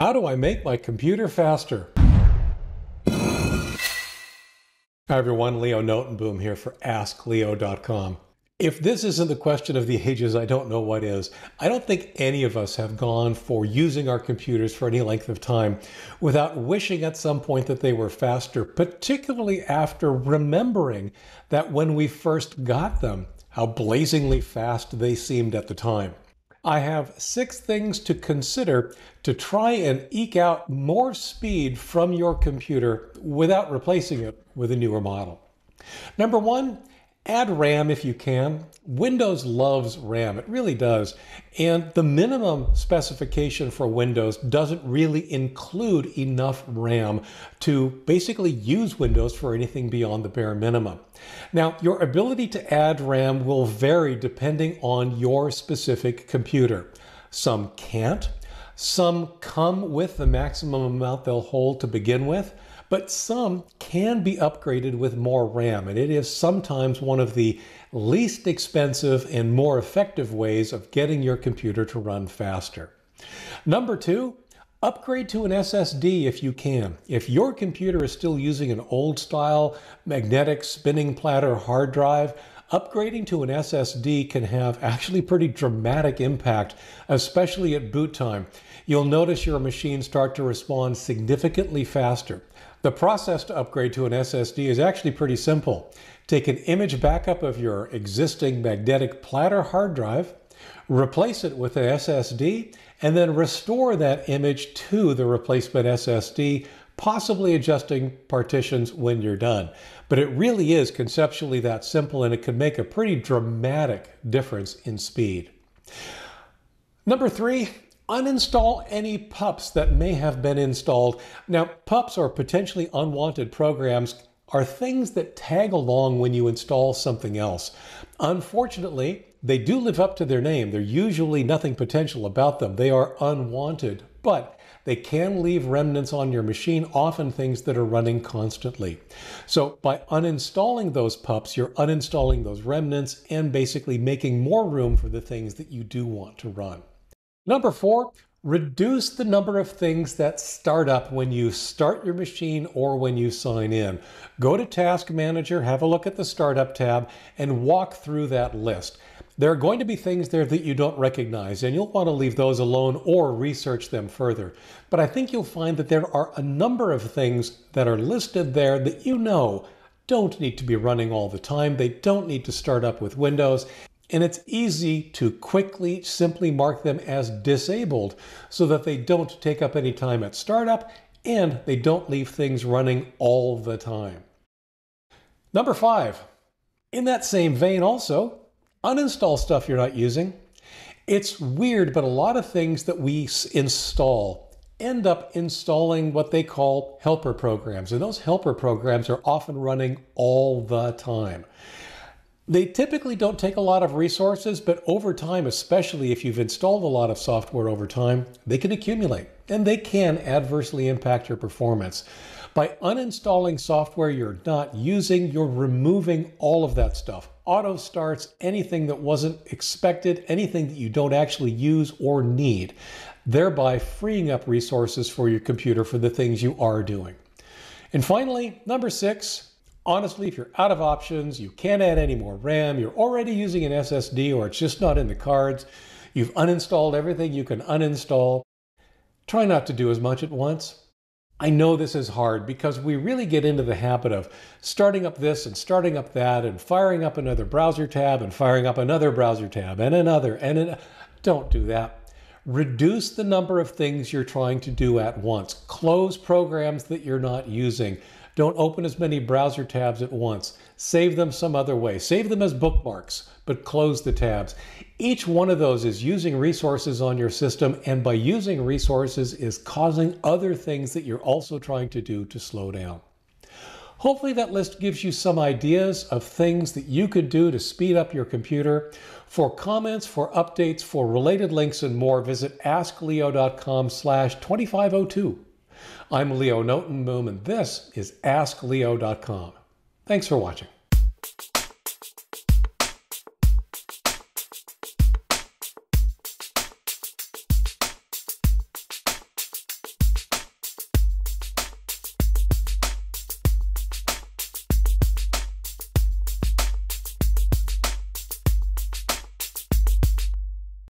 How do I make my computer faster? Hi everyone, Leo Notenboom here for AskLeo.com. If this isn't the question of the ages, I don't know what is. I don't think any of us have gone for using our computers for any length of time without wishing at some point that they were faster, particularly after remembering that when we first got them, how blazingly fast they seemed at the time. I have 6 things to consider to try and eke out more speed from your computer without replacing it with a newer model. Number 1, add RAM if you can. Windows loves RAM, it really does. And the minimum specification for Windows doesn't really include enough RAM to basically use Windows for anything beyond the bare minimum. Now, your ability to add RAM will vary depending on your specific computer. Some can't. Some come with the maximum amount they'll hold to begin with, but some can be upgraded with more RAM, and it is sometimes one of the least expensive and more effective ways of getting your computer to run faster. Number 2, upgrade to an SSD if you can. If your computer is still using an old-style magnetic spinning platter hard drive, upgrading to an SSD can have actually pretty dramatic impact, especially at boot time. You'll notice your machine start to respond significantly faster. The process to upgrade to an SSD is actually pretty simple. Take an image backup of your existing magnetic platter hard drive, replace it with an SSD, and then restore that image to the replacement SSD, possibly adjusting partitions when you're done. But it really is conceptually that simple, and it can make a pretty dramatic difference in speed. Number 3, uninstall any PUPs that may have been installed. Now, PUPs, or potentially unwanted programs, are things that tag along when you install something else. Unfortunately, they do live up to their name. There's usually nothing potential about them. They are unwanted, but they can leave remnants on your machine, often things that are running constantly. So by uninstalling those PUPs, you're uninstalling those remnants and basically making more room for the things that you do want to run. Number 4, reduce the number of things that start up when you start your machine or when you sign in. Go to Task Manager, have a look at the Startup tab, and walk through that list. There are going to be things there that you don't recognize, and you'll want to leave those alone or research them further. But I think you'll find that there are a number of things that are listed there that you know don't need to be running all the time. They don't need to start up with Windows. And it's easy to quickly simply mark them as disabled so that they don't take up any time at startup and they don't leave things running all the time. Number 5, in that same vein also, uninstall stuff you're not using. It's weird, but a lot of things that we install end up installing what they call helper programs. And those helper programs are often running all the time. They typically don't take a lot of resources, but over time, especially if you've installed a lot of software over time, they can accumulate and they can adversely impact your performance. By uninstalling software you're not using, you're removing all of that stuff. Auto starts, anything that wasn't expected, anything that you don't actually use or need, thereby freeing up resources for your computer for the things you are doing. And finally, number 6, honestly, if you're out of options, you can't add any more RAM, you're already using an SSD or it's just not in the cards, you've uninstalled everything you can uninstall, try not to do as much at once. I know this is hard because we really get into the habit of starting up this and starting up that and firing up another browser tab and firing up another browser tab and another and another. Don't do that. Reduce the number of things you're trying to do at once. Close programs that you're not using. Don't open as many browser tabs at once. Save them some other way. Save them as bookmarks, but close the tabs. Each one of those is using resources on your system, and by using resources is causing other things that you're also trying to do to slow down. Hopefully that list gives you some ideas of things that you could do to speed up your computer. For comments, for updates, for related links and more, visit askleo.com/2502. I'm Leo Notenboom, and this is AskLeo.com. Thanks for watching.